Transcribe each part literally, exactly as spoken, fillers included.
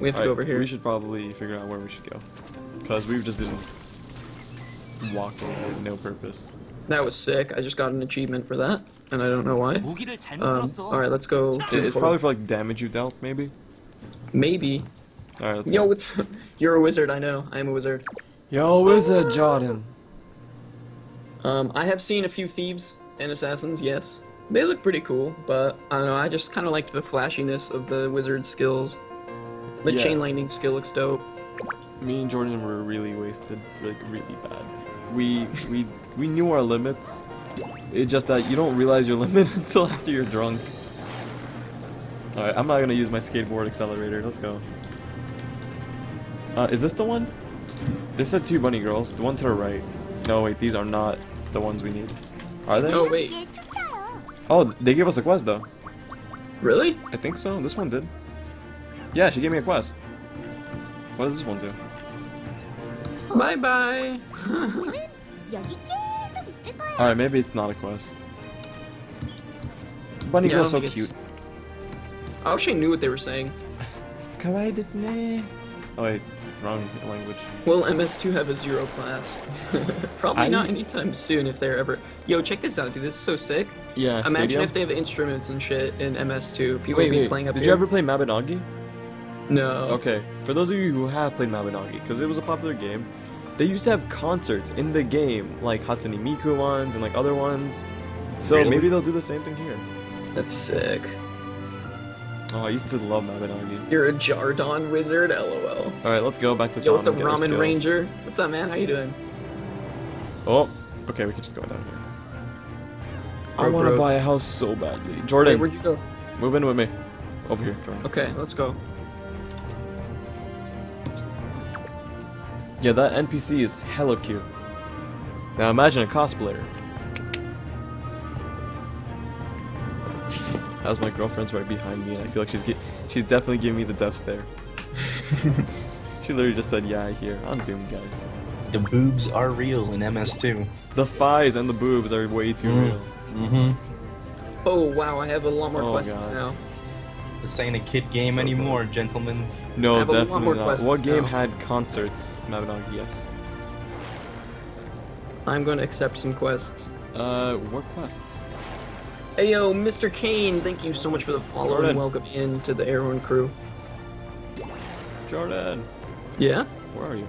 We have to All go right, over here. We should probably figure out where we should go, because we've just been walking with no purpose. That was sick. I just got an achievement for that, and I don't know why. Um, Alright, let's go. It, it's probably for like damage you dealt, maybe? Maybe. Alright, let's Yo, go. It's, you're a wizard, I know. I am a wizard. Yo, wizard, Jordan. Um, I have seen a few thieves and assassins, yes. They look pretty cool, but I don't know, I just kind of liked the flashiness of the wizard skills. The yeah. chain lightning skill looks dope. Me and Jordan were really wasted, like really bad. We we we knew our limits. It's just that you don't realize your limit until after you're drunk. All right, I'm not gonna use my skateboard accelerator. Let's go. Uh, is this the one? They said two bunny girls. The one to the right. No wait, these are not the ones we need. Are they? Oh wait. Oh, they gave us a quest though. Really? I think so. This one did. Yeah, she gave me a quest. What does this one do? Bye bye! Alright, maybe it's not a quest. Bunny yeah, girl's so cute. It's... I wish I knew what they were saying. Kawaii desu. Oh wait, wrong language. Will M S two have a zero class? Probably I... not anytime soon if they're ever... Yo, check this out, dude. This is so sick. Yeah, Imagine stadium? if they have instruments and shit in M S two. People wait, be wait. playing up Did here. you ever play Mabinogi? No. Okay, for those of you who have played Mabinogi, because it was a popular game, they used to have concerts in the game, like Hatsune Miku ones and like other ones. So really? maybe they'll do the same thing here. That's sick. Oh, I used to love Mabinogi. You're a Jordan wizard, lol. Alright, let's go back to the Yo, what's up, Ramen Ranger? What's up, man? How you doing? Oh, okay, we can just go down here. I want to buy a house so badly. Jordan, wait, where'd you go? Move in with me. Over here, Jordan. Okay, let's go. Yeah, that N P C is hella cute. Now imagine a cosplayer. How's my girlfriend's right behind me, and I feel like she's get she's definitely giving me the death stare. She literally just said, "Yeah, I hear." I'm doomed, guys. The boobs are real in M S two. The thighs and the boobs are way too mm. real. Mm-hmm. Oh wow, I have a lot more oh, quests God. now. This ain't a kid game so anymore, nice. gentlemen. No, definitely not. What game now. had concerts? Mabinogi, yes. I'm going to accept some quests. Uh, what quests? Hey yo, Mister Kane, thank you so much for the follow Jordan. and welcome in to the Airhorn crew. Jordan. Yeah? Where are you?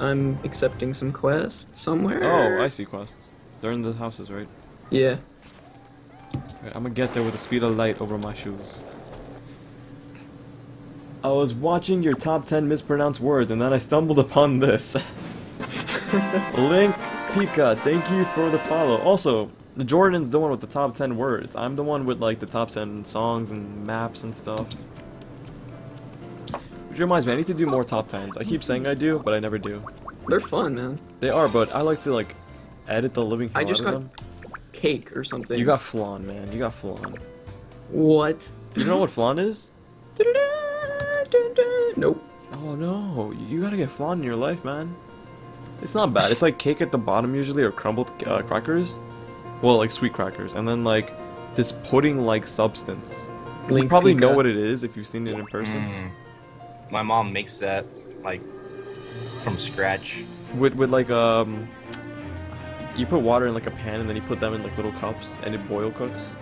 I'm accepting some quests somewhere. Oh, I see quests. They're in the houses, right? Yeah. Right, I'm gonna get there with the speed of light over my shoes. I was watching your top ten mispronounced words, and then I stumbled upon this. Link Pika, thank you for the follow. Also, Jordan's the one with the top ten words. I'm the one with like the top ten songs and maps and stuff. Which reminds me, I need to do more top tens. I keep saying I do, but I never do. They're fun, man. They are, but I like to like edit the living hell out of them. Cake or something. You got flan, man. You got flan. What? You know what flan is? Nope. Oh no, you gotta get flan in your life, man. It's not bad. It's like cake at the bottom usually, or crumbled uh, crackers. Well, like sweet crackers, and then like this pudding-like substance. Link you probably Pika. know what it is if you've seen it in person. Mm. My mom makes that like from scratch. With with like um, you put water in like a pan, and then you put them in like little cups, and it boil cooks.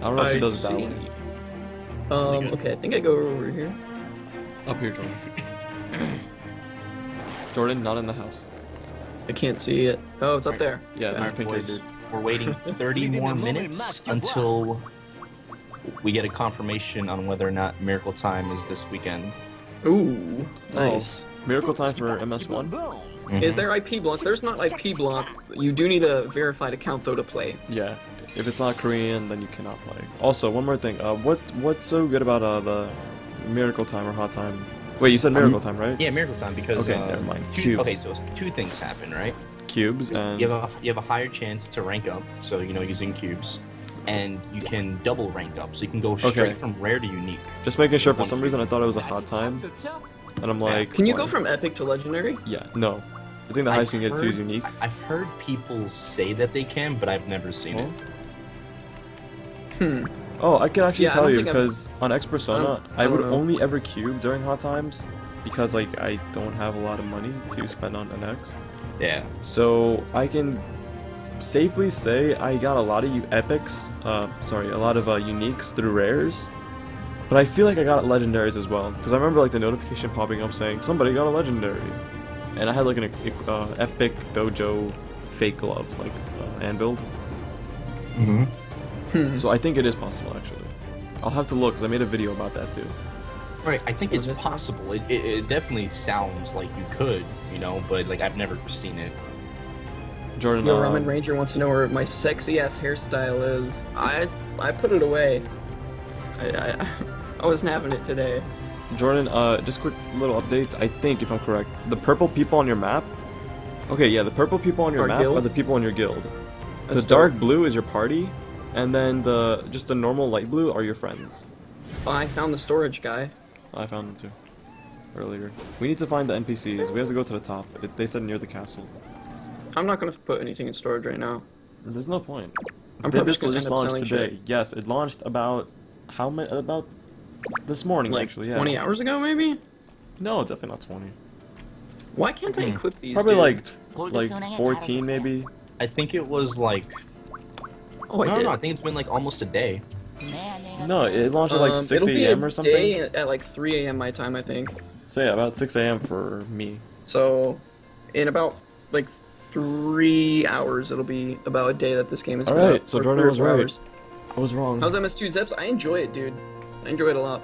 I don't know I if she does see. it that way. Um, okay, I think I go over here. Up here, Jordan. Jordan, not in the house. I can't see it. Oh, it's up there. Yeah, yeah. Right, boys, we're waiting thirty more minutes until we get a confirmation on whether or not Miracle Time is this weekend. Ooh, nice. Oh, Miracle Time for M S one? Mm-hmm. Is there I P block? There's not I P block. You do need a verified account, though, to play. Yeah. If it's not Korean, then you cannot play. Also, one more thing. Uh, what what's so good about uh, the Miracle Time or Hot Time? Wait, you said Miracle um, Time, right? Yeah, Miracle Time because okay, uh, never mind. Two, cubes. Okay, so two things happen, right? Cubes and you have a you have a higher chance to rank up, so you know using cubes, and you can double rank up, so you can go straight okay. from rare to unique. Just making sure. For some reason, I thought it was a Hot Time, and I'm like, can you one. go from epic to legendary? Yeah, no. I think the highest you can get two is unique. I've heard people say that they can, but I've never seen oh. it. Hmm. Oh, I can actually yeah, tell you, because I'm... on Ex Persona, I, I would know. only ever cube during hot times, because like I don't have a lot of money to spend on N X. Yeah. So I can safely say I got a lot of epics, uh, sorry, a lot of uh, uniques through rares, but I feel like I got legendaries as well, because I remember like the notification popping up saying somebody got a legendary, and I had like an uh, epic dojo fake glove, like uh, hand build. Mm-hmm. So I think it is possible, actually. I'll have to look, because I made a video about that, too. Right, I think it's possible. It, it, it definitely sounds like you could, you know, but, like, I've never seen it. Jordan, Yo, uh, Ramen Ranger wants to know where my sexy-ass hairstyle is. I I put it away. I, I, I wasn't having it today. Jordan, uh, just quick little updates. I think, if I'm correct, the purple people on your map... Okay, yeah, the purple people on your Our map guild? are the people in your guild. The dark blue is your party. And then the just the normal light blue are your friends. Oh, I found the storage guy. I found him too. Earlier. We need to find the N P Cs. We have to go to the top. They said near the castle. I'm not gonna put anything in storage right now. There's no point. I'm probably just gonna end up selling shit. Yes, it launched about how many? About this morning, like actually. Yeah. twenty hours ago, maybe. No, definitely not twenty. Why can't mm. I equip these? Probably dude? like like fourteen, maybe. I think it was like. Oh, I, no, no, I think it's been like almost a day. No, it launched at like um, six A M or something. Day at like three A M my time, I think. So yeah, about six A M for me. So, in about like three hours, it'll be about a day that this game is out. All right, so Jordan was right. Hours. I was wrong. How's M S two Zeps? I enjoy it, dude. I enjoy it a lot.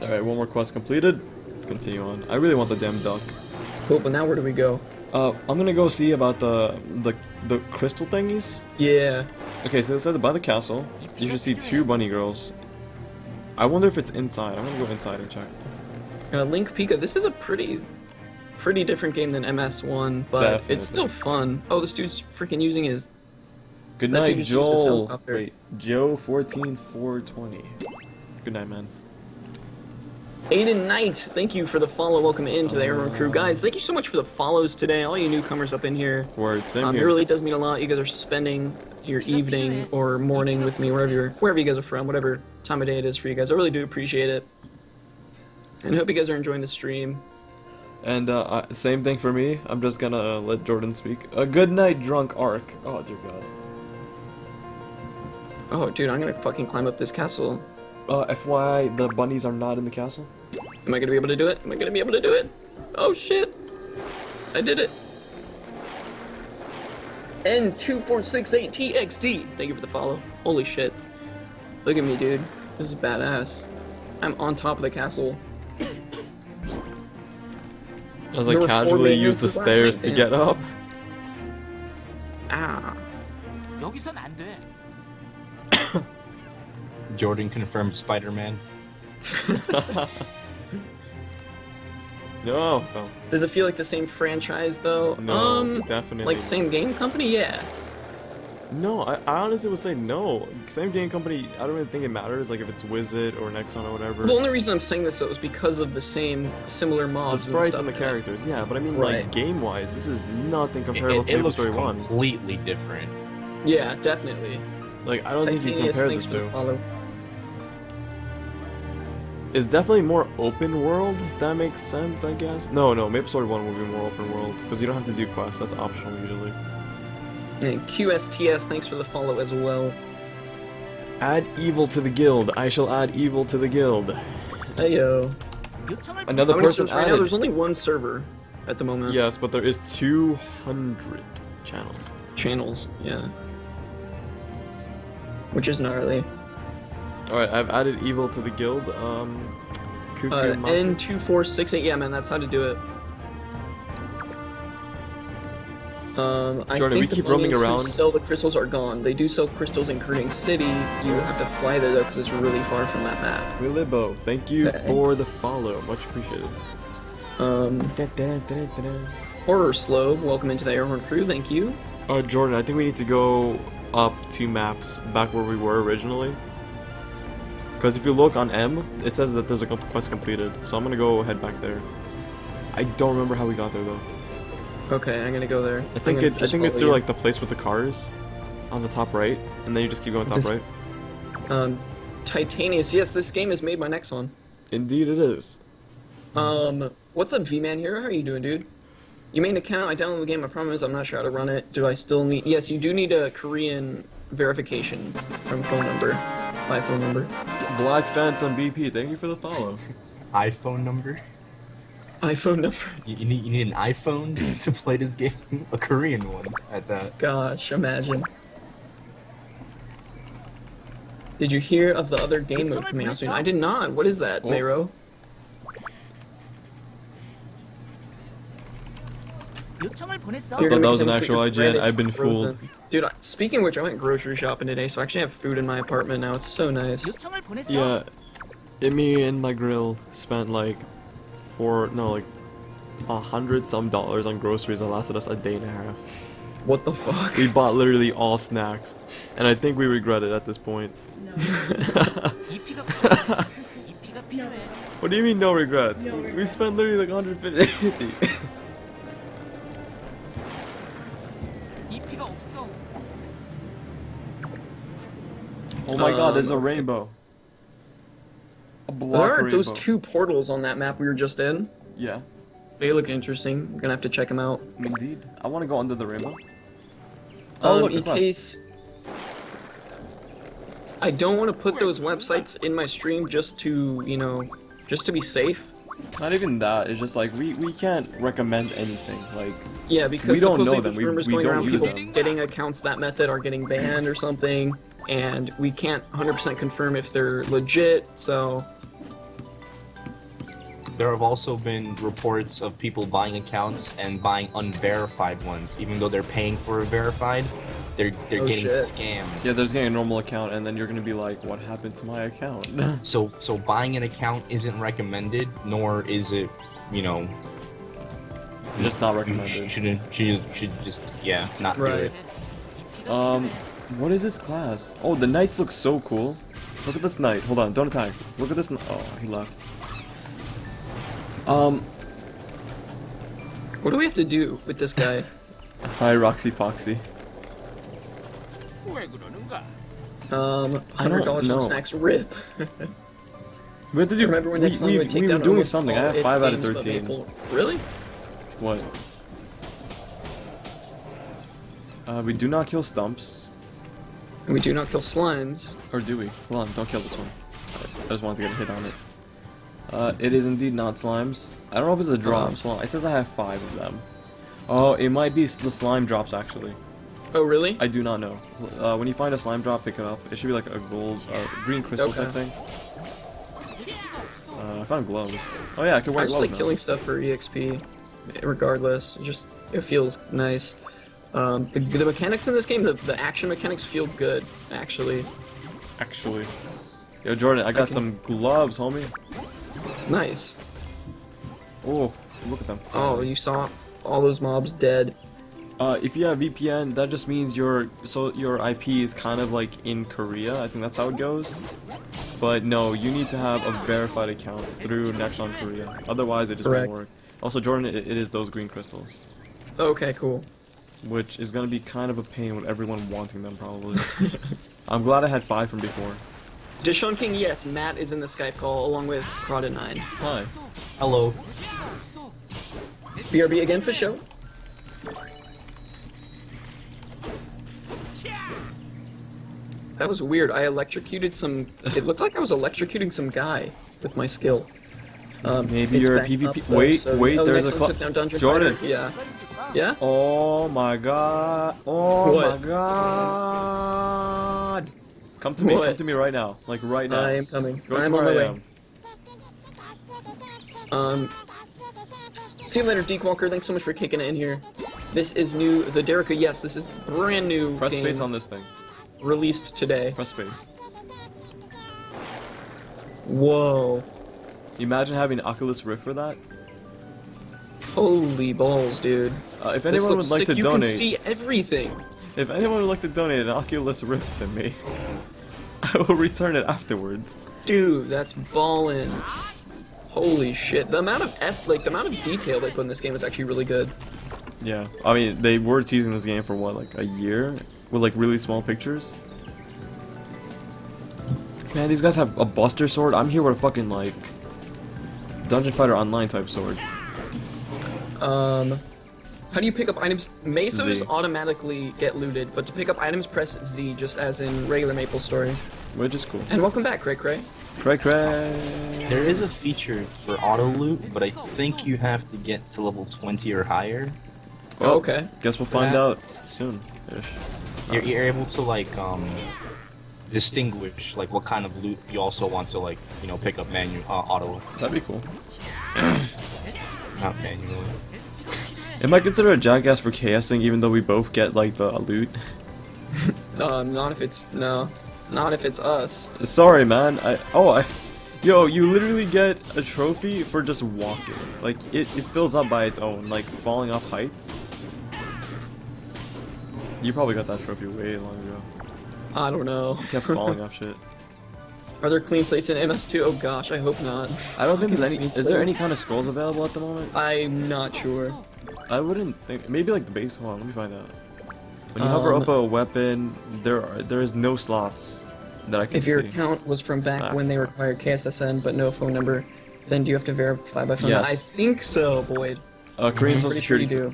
All right, one more quest completed. Continue on. I really want the damn duck. Cool, but now where do we go? Uh, I'm gonna go see about the the the crystal thingies. Yeah. Okay, so it said by the castle, you should see two bunny girls. I wonder if it's inside. I'm gonna go inside and check. Uh, Link Pika, this is a pretty, pretty different game than M S one, but Definitely. it's still fun. Oh, this dude's freaking using his. Good night, Joel. Wait, Joe fourteen four twenty. Good night, man. Aiden Knight, thank you for the follow. Welcome into the Airroom Crew. Guys, thank you so much for the follows today. All you newcomers up in here. Word, same um, here. It really does mean a lot. You guys are spending your evening or morning with me, wherever you're, wherever you guys are from, whatever time of day it is for you guys. I really do appreciate it. And I hope you guys are enjoying the stream. And uh, same thing for me. I'm just going to uh, let Jordan speak. Uh, good night, Drunk Ark. Oh, dear God. Oh, dude, I'm going to fucking climb up this castle. Uh, F Y I, the bunnies are not in the castle. Am I gonna be able to do it? Am I gonna be able to do it? Oh shit! I did it! N two four six eight T X D! Thank you for the follow. Holy shit. Look at me, dude. This is badass. I'm on top of the castle. As I casually use the stairs to get up. Ah. Jordan confirmed Spider-Man. No. Oh. Does it feel like the same franchise though? No, um, definitely. Like same game company? Yeah. No, I, I honestly would say no. Same game company, I don't even think it matters, like if it's Wizard or Nexon or whatever. The only reason I'm saying this though is because of the same similar mobs. The sprites and, stuff, and the characters, yeah, but I mean right. like game-wise, this is nothing comparable it, it, to MapleStory one. It's completely different. Yeah, definitely. Like I don't Titanius, think you can compare the two. Follow. It's definitely more open world, if that makes sense, I guess. No, no, MapleStory one will be more open world, because you don't have to do quests, that's optional usually. And Q S T S, thanks for the follow as well. Add evil to the guild, I shall add evil to the guild. Heyo. Another person added. Right now, there's only one server at the moment. Yes, but there is two hundred channels. Channels, yeah. Which is gnarly. Alright, I've added evil to the guild. Um, uh, N two four six eight, yeah man, that's how to do it. Um, I Jordan, think we the keep roaming around. Who sell the crystals are gone. They do sell crystals in Kerning City. You have to fly there though because it's really far from that map. Relibo, thank you okay. for the follow. Much appreciated. Um, da -da -da -da -da. Horror Slow, welcome into the Airhorn Crew, thank you. Uh, Jordan, I think we need to go up two maps back where we were originally. Because if you look on M, it says that there's a quest completed, so I'm gonna go head back there. I don't remember how we got there though. Okay, I'm gonna go there. I think it, I think it's through you. like the place with the cars, on the top right, and then you just keep going top right. Um, Titanius. Yes, this game is made by Nexon. Indeed, it is. Um, what's up, V-Man Hero? How are you doing, dude? You made an account. I downloaded the game. I promise I'm not sure how to run it. Do I still need? Yes, you do need a Korean verification from phone number, my phone number. Black Fence on B P. Thank you for the follow. iPhone number. iPhone number. You, you need you need an iPhone to play this game, a Korean one at that. Gosh, imagine. Did you hear of the other game mode coming out soon? I did not. What is that, oh. Mayro? You're that was an actual I G N. I've been frozen. fooled. Dude, speaking of which, I went grocery shopping today, so I actually have food in my apartment now. It's so nice. Yeah, me and my grill spent like. Or no, like a hundred some dollars on groceries that lasted us a day and a half. What the fuck? We bought literally all snacks, and I think we regret it at this point. No. What do you mean no regrets? No regrets. We spent literally like a hundred fifty. Oh my um, God! There's a rainbow. There are those two portals on that map we were just in. Yeah. They look interesting. We're gonna have to check them out. Indeed. I want to go under the rainbow. Oh, um, look, in case... I don't want to put those websites in my stream just to, you know, just to be safe. Not even that. It's just like, we, we can't recommend anything. Like, yeah, because we don't know them. Rumors we, we going don't around, people them. Getting accounts that method are getting banned or something, and we can't one hundred percent confirm if they're legit, so... There have also been reports of people buying accounts and buying unverified ones, even though they're paying for a verified. They're they're oh, getting shit. scammed. Yeah, there's getting a normal account, and then you're gonna be like, "What happened to my account?" so so buying an account isn't recommended, nor is it, you know, just not recommended. Should should should just yeah, not right. do it. Um, what is this class? Oh, the knights look so cool. Look at this knight. Hold on, don't attack. Look at this. Oh, he left. Um, what do we have to do with this guy? Hi, Roxy Foxy. Um, hundred dollars on snacks. Rip. We have to do. Remember when we, we, would take we down were doing something? I have five out of thirteen. Really? What? Uh, we do not kill stumps. And we do not kill slimes. Or do we? Hold on, don't kill this one. I just wanted to get a hit on it. Uh, it is indeed not slimes. I don't know if it's a drop. Well, it says I have five of them. Oh, it might be the slime drops, actually. Oh, really? I do not know. Uh, when you find a slime drop, pick it up. It should be like a gold, uh, green crystal okay. type thing. Uh, I found gloves. Oh yeah, I can wear I gloves I just like now. Killing stuff for E X P, regardless. It just, it feels nice. Um, the, the mechanics in this game, the, the action mechanics feel good, actually. Actually. Yo, Jordan, I got I can... some gloves, homie. Nice. Oh, look at them. Oh, you saw all those mobs dead. Uh, if you have V P N, that just means your so your I P is kind of like in Korea. I think that's how it goes. But no, you need to have a verified account through Nexon Korea. Otherwise, it just Correct. won't work. Also, Jordan, it, it is those green crystals. Okay, cool. Which is going to be kind of a pain with everyone wanting them, probably. I'm glad I had five from before. Deshaun King, yes, Matt is in the Skype call along with Crowda nine. Hi. Hello. B R B again for show. That was weird. I electrocuted some. It looked like I was electrocuting some guy with my skill. Um, Maybe you're a PvP. Up, though, wait, so... wait, oh, there's Nexon a. Took down Dungeon Jordan. Fighter. Yeah. Yeah? Oh my god. Oh what? my god. Come to me, what? come to me right now. Like right now. I am coming. Go I'm on my way. Am. Um, see you later, Deke Walker. Thanks so much for kicking it in here. This is new. The Derica, yes, this is brand new. Press game space on this thing. Released today. Press space. Whoa. Imagine having an Oculus Rift for that. Holy balls, dude. Uh, if anyone would like sick. to you donate. You can see everything. If anyone would like to donate an Oculus Rift to me, I will return it afterwards. Dude, that's ballin'. Holy shit. The amount of F, like, the amount of detail they put in this game is actually really good. Yeah, I mean, they were teasing this game for what, like a year? With like really small pictures? Man, these guys have a Buster Sword? I'm here with a fucking like... Dungeon Fighter Online type sword. Um... How do you pick up items? Mesos Z. automatically get looted, but to pick up items, press Z, just as in regular MapleStory. Which is cool. And welcome back, Cray Cray. Cray Cray. There is a feature for auto loot, but I think you have to get to level twenty or higher. Well, oh, okay. Guess we'll find yeah. out soon-ish. You're, you're able to like um distinguish like what kind of loot you also want to like you know pick up manu uh, auto. That'd be cool. Not manually. Am I considered a jackass for KSing even though we both get like the loot? uh, not if it's no, not if it's us. Sorry, man. I oh I, yo, you literally get a trophy for just walking. Like it, it fills up by its own. Like falling off heights. You probably got that trophy way long ago. I don't know. You kept falling off shit. Are there clean slates in M S two? Oh gosh, I hope not. I don't think there's any. Is there any kind of scrolls available at the moment? I'm not sure. I wouldn't think. Maybe like the base. Hold on, let me find out. When you um, hover up a weapon, there are there is no slots that I can see. If your see. account was from back ah. when they required K S S N but no phone number, then do you have to verify by phone? Yes. I think so, Boyd. Uh, Korean Social Security. Sure you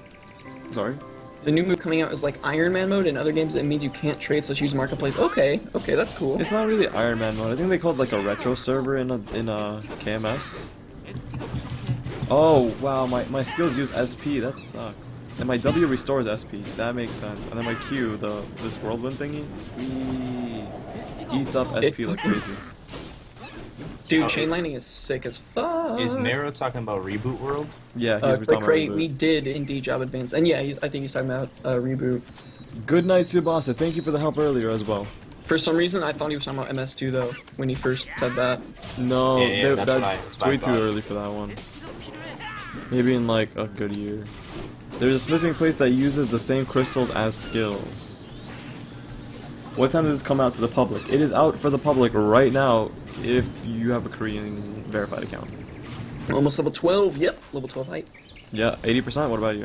do. Sorry. The new move coming out is like Iron Man mode, and other games that means you can't trade slash use marketplace. Okay, okay, that's cool. It's not really Iron Man mode. I think they called like a retro server in a in a K M S. Oh wow, my, my skills use S P, that sucks. And my W restores S P, that makes sense. And then my Q, the this whirlwind thingy, eats up S P like crazy. Dude, oh. chain lightning is sick as fuck. Is Mero talking about Reboot World? Yeah, he's uh, talking about Reboot. We did indeed job advance, and yeah, he's, I think he's talking about uh, Reboot. Good night, Tsubasa. Thank you for the help earlier as well. For some reason, I thought he was talking about M S two though when he first said that. No, yeah, yeah, that's that, I, it's way too early for that one. Maybe in like a good year. There's a smithing place that uses the same crystals as skills. What time does this come out to the public? It is out for the public right now. If you have a Korean verified account. Almost level twelve, yep, level twelve height. Yeah, eighty percent, what about you?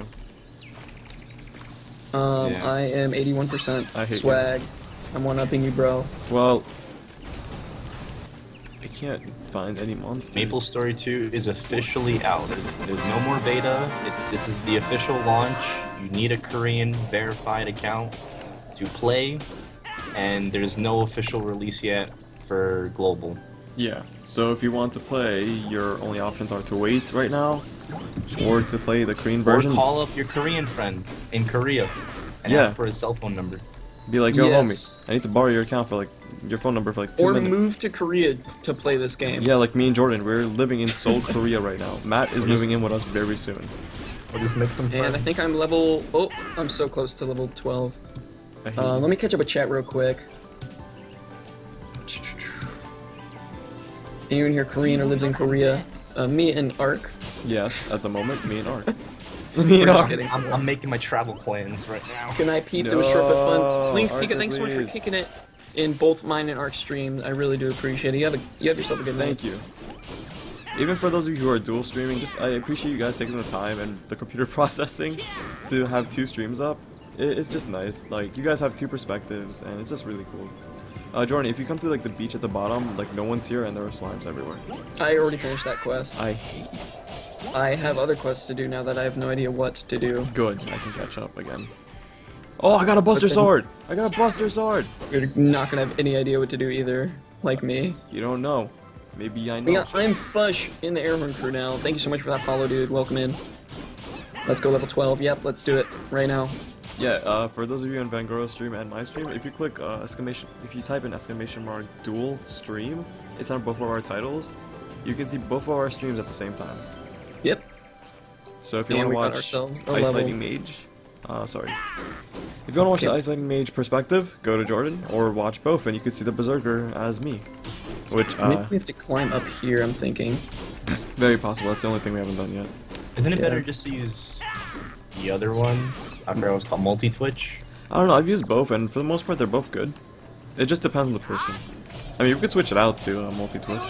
Um, yeah. I am eighty-one percent. I hate swag. You. I'm one-upping you, bro. Well... I can't find any monsters. MapleStory two is officially out. There's, there's no more beta. It, this is the official launch. You need a Korean verified account to play. And there's no official release yet. For global. Yeah, so if you want to play, your only options are to wait right now, or to play the Korean version. Or call up your Korean friend in Korea and yeah. ask for his cell phone number. Be like, yo, yes. homie, I need to borrow your account for like your phone number for like two or minutes. Or move to Korea to play this game. Yeah, like me and Jordan, we're living in Seoul, Korea right now. Matt is moving in with us very soon. We'll just make some fun. And I think I'm level. Oh, I'm so close to level twelve. Uh, let me catch up a chat real quick. Anyone here Korean or lives in Korea? Uh, me and Ark. Yes, at the moment, me and Ark. me and Ark. I'm, I'm making my travel plans right now. Good night, peeps. No, it was short but fun. Link, Pika, thanks so much for kicking it in both mine and Ark's streams. I really do appreciate it. You have a, you have yourself a good night. Thank you. Even for those of you who are dual streaming, just I appreciate you guys taking the time and the computer processing to have two streams up. It, it's just nice. Like you guys have two perspectives, and it's just really cool. Uh, Jordan, if you come to like the beach at the bottom, like no one's here and there are slimes everywhere. I already finished that quest. I hate you. I have other quests to do now that I have no idea what to do. Good, I can catch up again. Oh, I got a Buster then, Sword! I got a Buster Sword! You're not gonna have any idea what to do either, like me. You don't know. Maybe I know. Yeah, I'm Fush in the Airhorn crew now. Thank you so much for that follow, dude. Welcome in. Let's go level twelve. Yep, let's do it right now. Yeah, uh, for those of you on Vanguro's stream and my stream, if you click uh, exclamation, if you type in exclamation mark dual stream, it's on both of our titles. You can see both of our streams at the same time. Yep. So if you want to watch ourselves Isolating Mage, uh, sorry, if you want to watch okay. the Isolating Mage perspective, go to Jordan or watch both, and you can see the Berserker as me. Which uh, maybe we have to climb up here. I'm thinking. Very possible. That's the only thing we haven't done yet. Isn't it yeah. better just to use the other one? I forgot what it's called, Multi Twitch. I don't know. I've used both, and for the most part, they're both good. It just depends on the person. I mean, we could switch it out to uh, Multi Twitch.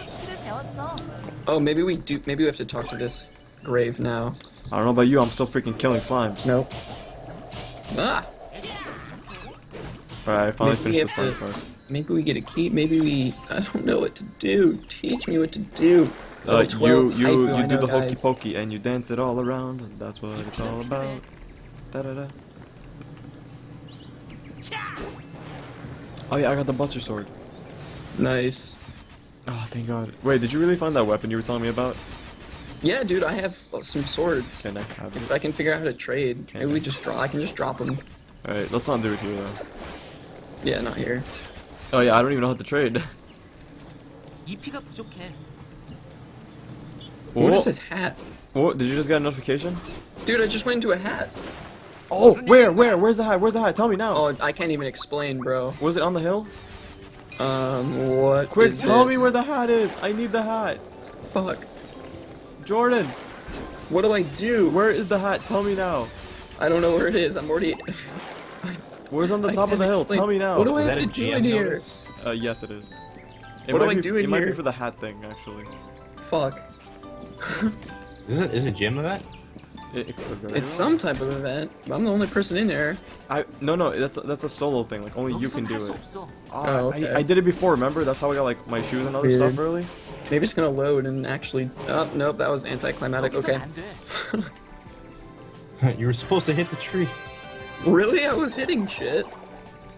Oh, maybe we do. Maybe we have to talk to this grave now. I don't know about you, I'm still freaking killing slimes. Nope. Ah! Alright, I finally finished the slime first. Maybe we get a key, maybe we... I don't know what to do. Teach me what to do. Uh, you you, you do the hokey pokey and you dance it all around, and that's what it's all about. Da-da-da. Oh yeah, I got the Buster Sword. Nice. Oh, thank God. Wait, did you really find that weapon you were telling me about? Yeah, dude, I have some swords. Can I have it? I can figure out how to trade. Can Maybe we just draw. I can just drop them. All right, let's not do it here though. Yeah, not here. Oh yeah, I don't even know how to trade. What is his hat? What? Did you just get a notification? Dude, I just went into a hat. Oh, where, where, where's the hat? Where's the hat? Tell me now. Oh, I can't even explain, bro. Was it on the hill? Um, what? Quick, tell me where the hat is. I need the hat. Fuck. Jordan, what do I do? Where is the hat? Tell me now. I don't know where it is. I'm already. Where's on the top of the hill? Explain. Tell me now. What do I have to do in here? Uh, yes, it is. It what do I be, do in it here? It might be for the hat thing, actually. Fuck. Is it is it gym event? It, it could be. It's some type of event. But I'm the only person in there. I no no that's that's a solo thing. Like only you can do it. Oh, okay. I, I did it before. Remember? That's how I got like my shoes and other Weird. stuff early. Maybe it's gonna load and actually. Oh nope, that was anticlimactic. Okay. You were supposed to hit the tree. Really? I was hitting shit.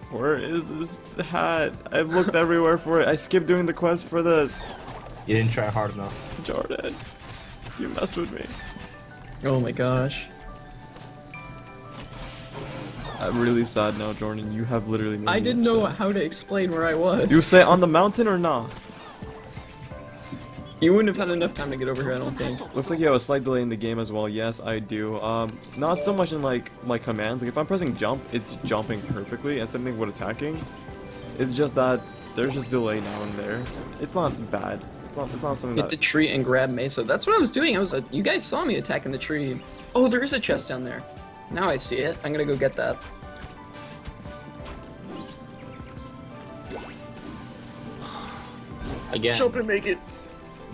Where is this hat? I've looked everywhere for it. I skipped doing the quest for this. You didn't try hard enough. Jordan, you messed with me. Oh my gosh. I'm really sad now, Jordan. You have literally made me upset. I didn't know how to explain where I was. You say on the mountain or not? You wouldn't have had enough time to get over here, I don't think. Looks like you have a slight delay in the game as well. Yes, I do. Um, not so much in like my commands. Like if I'm pressing jump, it's jumping perfectly, and something with attacking. It's just that there's just delay now and there. It's not bad. It's not. It's not something. Hit the tree and grab Mesa. That's what I was doing. I was. Uh, you guys saw me attacking the tree. Oh, there is a chest down there. Now I see it. I'm gonna go get that. Again. Jump and make it.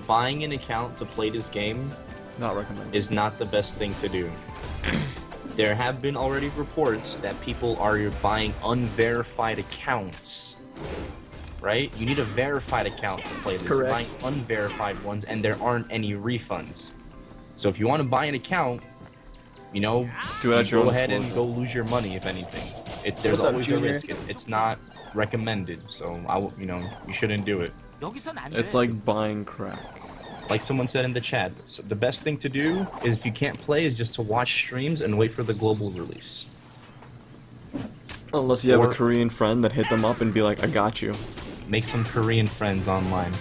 Buying an account to play this game not recommended. Is not the best thing to do. There have been already reports that people are buying unverified accounts, right? You need a verified account to play this. Correct. Buying unverified ones, and there aren't any refunds. So if you want to buy an account, you know, do it you go ahead and go lose your money, if anything. It, there's What's always up, a risk. It's, it's not recommended, so I, you know, you shouldn't do it. It's like buying crack. Like someone said in the chat, so the best thing to do is if you can't play is just to watch streams and wait for the global release. Unless you or have a Korean friend that hit them up and be like, I got you. Make some Korean friends online.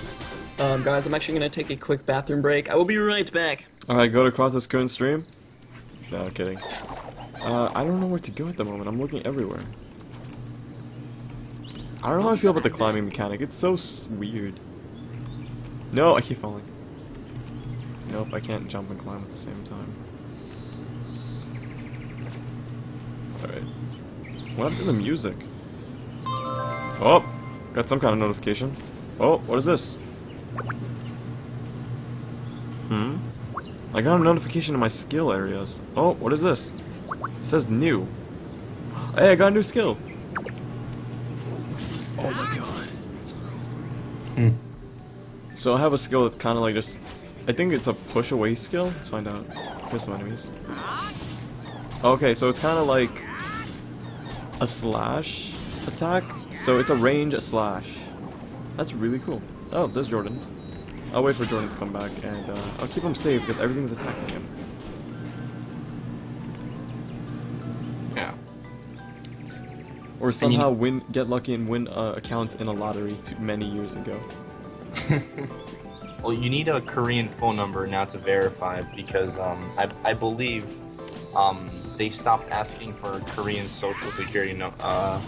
Um, guys, I'm actually going to take a quick bathroom break. I will be right back. Alright, go to Cross's current stream. No, I'm kidding. Uh, I don't know where to go at the moment. I'm looking everywhere. I don't know how I feel about the climbing mechanic. It's so weird. No, I keep falling. Nope, I can't jump and climb at the same time. Alright. What happened to the music? Oh! Got some kind of notification. Oh, what is this? Hmm? I got a notification in my skill areas. Oh, what is this? It says new. Hey, I got a new skill! Oh my god. It's so cool. Hmm. So I have a skill that's kind of like just... I think it's a push away skill? Let's find out. Here's some enemies. Okay, so it's kind of like... a slash attack? So it's a range slash. That's really cool. Oh, there's Jordan. I'll wait for Jordan to come back and uh, I'll keep him safe because everything's attacking him. Or somehow I mean, win, get lucky and win uh, accounts in a lottery many years ago. Well, you need a Korean phone number now to verify because um, I, I believe um, they stopped asking for Korean social security no uh,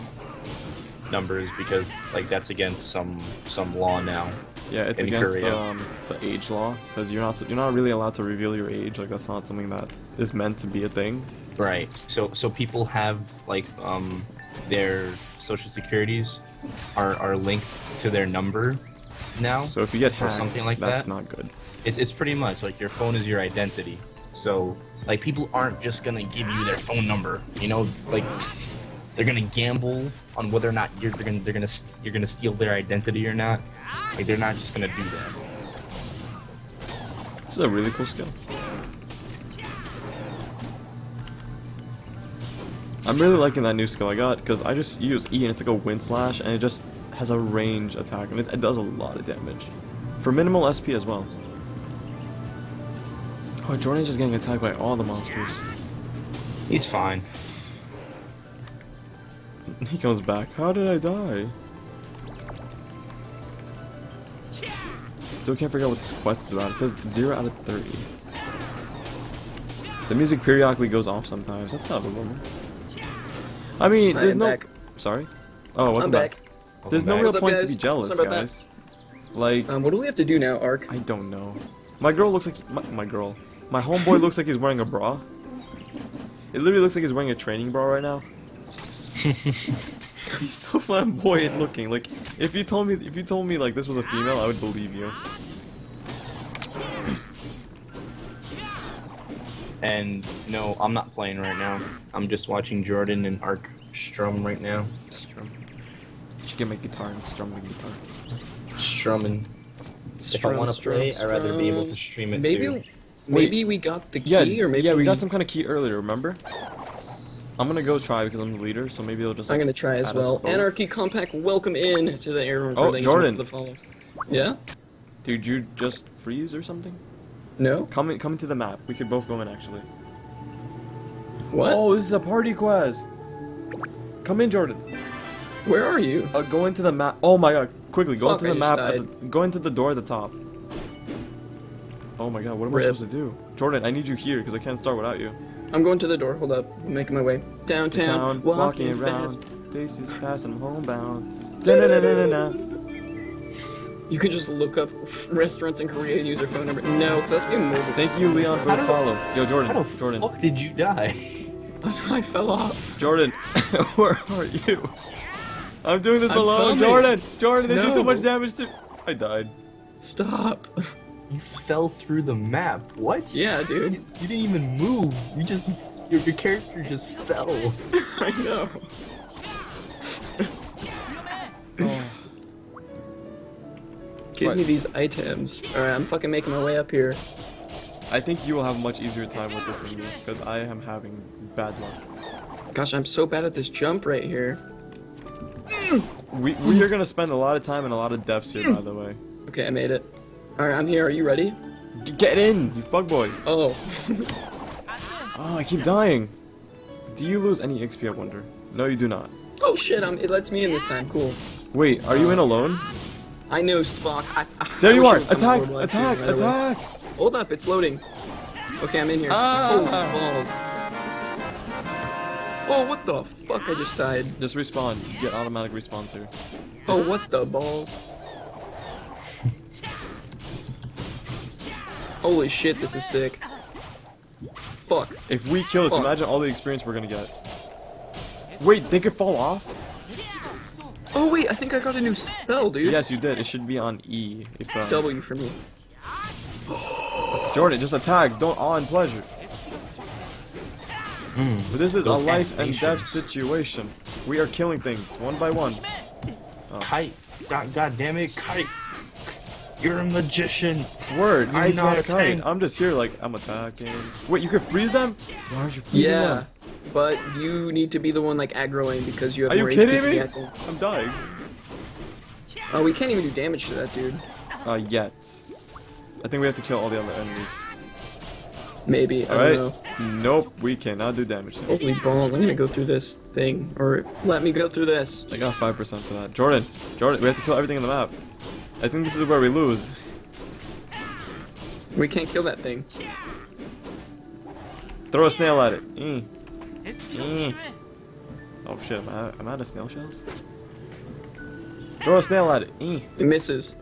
numbers because like that's against some some law now. Yeah, it's in against Korea. Um, the age law because you're not you're not really allowed to reveal your age. Like that's not something that is meant to be a thing. Right. So so people have like. Um, their social securities are, are linked to their number now. So if you get hacked, or something like that, that's not good. It's, it's pretty much like your phone is your identity. So, like, people aren't just gonna give you their phone number, you know? Like, they're gonna gamble on whether or not you're they're gonna they're gonna you're gonna steal their identity or not. Like, they're not just gonna do that. This is a really cool skill. I'm really liking that new skill I got because I just use E and it's like a wind slash and it just has a range attack and it, it does a lot of damage for minimal S P as well. Oh, Jordan's just getting attacked by all the monsters. He's fine. He comes back. How did I die? Still can't figure out what this quest is about. It says zero out of thirty. The music periodically goes off sometimes. That's not a bummer. I mean, there's no... Back. Sorry? Oh, welcome I'm back. back. There's welcome no back. real up, point guys? to be jealous, guys. That? Like... Um, what do we have to do now, Ark? I don't know. My girl looks like... My, my girl. My homeboy looks like he's wearing a bra. It literally looks like he's wearing a training bra right now. He's so flamboyant looking. Like, if you told me, if you told me like this was a female, I would believe you. And no, I'm not playing right now. I'm just watching Jordan and Ark strum right now. Strum. I should get my guitar and strum my guitar. Strumming. Strum, if I want to play, strum. I'd rather be able to stream it maybe, too. Maybe Wait. we got the key, yeah, or maybe yeah, we, we got some kind of key earlier. Remember? I'm gonna go try because I'm the leader, so maybe they'll just. Like, I'm gonna try as well. Anarchy Compact, welcome in to the air. Oh, Jordan. For the follow. Yeah. Dude, you just freeze or something? No. Come in, come into the map. We could both go in actually. What? Oh, this is a party quest. Come in, Jordan. Where are you? Uh, go into the map. Oh my God! Quickly, go Fuck, into the map. At the, go into the door at the top. Oh my God! What am Rip. I supposed to do? Jordan, I need you here because I can't start without you. I'm going to the door. Hold up. I'm making my way. Downtown. Downtown walking, walking fast. Around. Places fast. I'm homebound. Da -da -da -da -da -da. You can just look up restaurants in Korea and use your phone number. No, because that's being mobile. Thank you, Leon, for the follow. Yo, Jordan. How the Jordan. fuck did you die? I fell off. Jordan, where are you? I'm doing this I'm alone. Filming. Jordan. Jordan, they no. do so much damage to. I died. Stop. You fell through the map. What? Yeah, dude. You, you didn't even move. You just your, your character just fell. I know. Oh. Give what? me these items. All right, I'm fucking making my way up here. I think you will have a much easier time with this than me because I am having bad luck. Gosh, I'm so bad at this jump right here. We we are gonna spend a lot of time and a lot of deaths here, by the way. Okay, I made it. Alright, I'm here. Are you ready? Get in, you fuckboy. Oh. Oh, I keep dying. Do you lose any X P, I wonder? No, you do not. Oh shit, I'm, it lets me in this time. Cool. Wait, are uh, you in alone? I know, Spock. I, I, there I you are! Attack! Attack! Right attack! Away. Hold up, it's loading. Okay, I'm in here. Ah. Oh, balls. Oh, what the fuck? I just died. Just respawn. You get automatic respawns here. Oh, what the balls? Holy shit, this is sick. Fuck. If we kill this, imagine all the experience we're gonna get. Wait, they could fall off? Oh wait, I think I got a new spell, dude. Yes, you did. It should be on E. If, uh... W for me. Jordan, just attack. Don't awe and pleasure. Mm, but this is a life and death situation. We are killing things, one by one. Oh. Kite. God, God damn it, Kite. You're a magician. Word. You're I not attack. I'm just here like I'm attacking. Wait, you can freeze them? Why aren't you freezing yeah, them? Yeah, but you need to be the one like aggroing because you have. Are you kidding me? I'm dying. Oh, we can't even do damage to that dude. Uh, yet. I think we have to kill all the other enemies. Maybe. All I don't right. know. Nope, we cannot do damage. To Holy balls! I'm gonna go through this thing, or let me go through this. I got five percent for that. Jordan, Jordan, we have to kill everything in the map. I think this is where we lose. We can't kill that thing. Throw a snail at it. Mm. Mm. Oh shit, am I, am I out of snail shells? Throw a snail at it. Mm. It misses.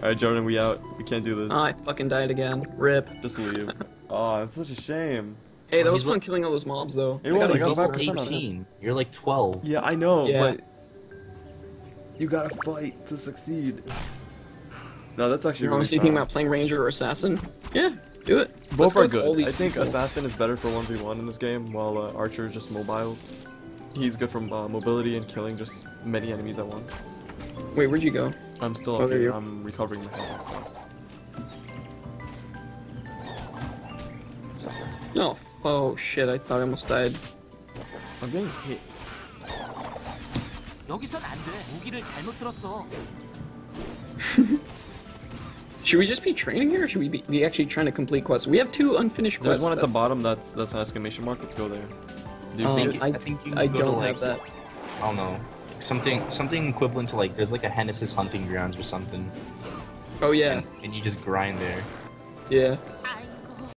Alright, Jordan, we out. We can't do this. Oh, I fucking died again. R I P. Just leave. Oh, that's such a shame. Hey, that was fun killing all those mobs, though. It was, I got five percent. You're like twelve. Yeah, I know, yeah. but... You gotta fight to succeed. No, that's actually. You're really obviously thinking about playing Ranger or Assassin. Yeah. Do it. Both are good. I think people. Assassin is better for one v one in this game, while uh, Archer is just mobile. He's good from uh, mobility and killing just many enemies at once. Wait, where'd you go? I'm still oh, up here. I'm recovering my health and stuff. No. Oh shit, I thought I almost died. I'm getting hit. Should we just be training here, or should we be, be actually trying to complete quests? We have two unfinished quests. There's one at the bottom that's that's an exclamation mark. Let's go there. Do you um, see it? I, I think you can I go don't to, have like, that. I don't know. Something something equivalent to like there's like a Hennessy's hunting grounds or something. Oh yeah. And, and you just grind there. Yeah.